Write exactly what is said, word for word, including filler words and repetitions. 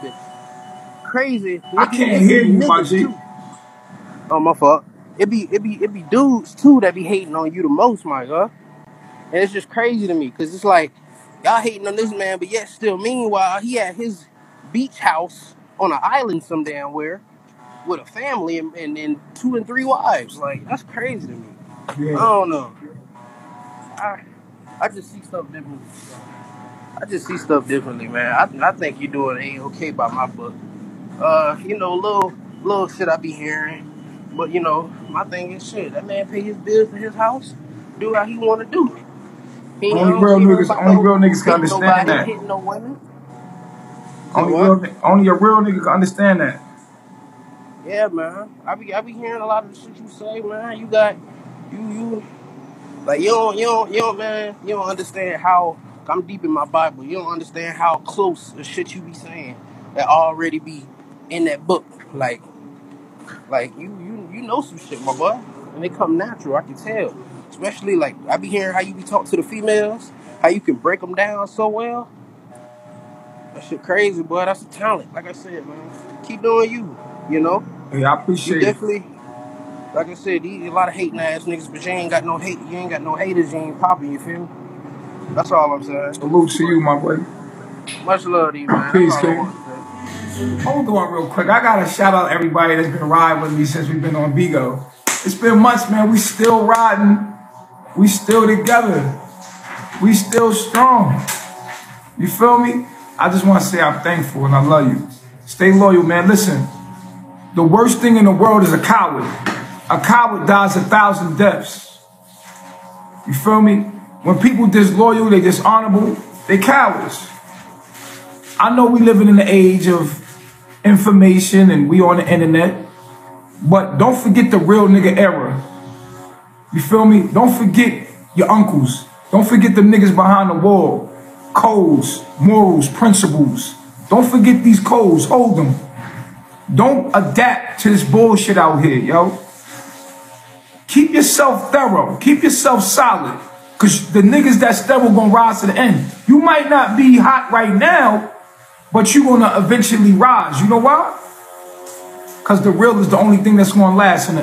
stupid, crazy. I can't hear you, my G. Oh, my fault. It be it be it be dudes too that be hating on you the most, my God. And it's just crazy to me, cause it's like y'all hating on this man, but yet still, meanwhile, he at his beach house on an island some damn where with a family and, and and two and three wives. Like, that's crazy to me. Yeah. I don't know. I I just see stuff differently. I just see stuff differently, man. I I think you're doing ain't okay by my book. Uh, you know, little little shit I be hearing. But you know, my thing is shit. That man pay his bills for his house, do how he wanna do. He only real niggas, only real niggas can understand that. Hitting no women. Only real, only a real nigga can understand that. Yeah, man. I be I be hearing a lot of the shit you say, man. You got you you like you don't you don't you don't man, you don't understand how I'm deep in my Bible. You don't understand how close the shit you be saying that already be in that book. Like like you you you know some shit, my boy. And it come natural, I can tell. Especially like I be hearing how you be talking to the females, how you can break them down so well. That shit crazy, boy. That's a talent. Like I said, man, keep doing you. You know. Yeah, I appreciate you definitely, it. Definitely. Like I said, these a lot of hating ass niggas, but you ain't got no hate. You ain't got no haters. You ain't popping. You feel me? That's all I'm saying. Salute to you, my boy. Much love to you, man. Peace, King. Hold on real quick. I gotta shout out everybody that's been riding with me since we've been on Bigo. It's been months, man. We still riding. We still together. We still strong. You feel me? I just want to say I'm thankful and I love you. Stay loyal, man. Listen, the worst thing in the world is a coward. A coward dies a thousand deaths. You feel me? When people disloyal, they dishonorable, they cowards. I know we living in the age of information and we on the internet, but don't forget the real nigga era. You feel me? Don't forget your uncles. Don't forget the niggas behind the wall. Codes, morals, principles. Don't forget these codes. Hold them. Don't adapt to this bullshit out here, yo. Keep yourself thorough. Keep yourself solid. Because the niggas that's thorough gonna rise to the end. You might not be hot right now, but you're gonna eventually rise. You know why? Because the real is the only thing that's gonna last in the end.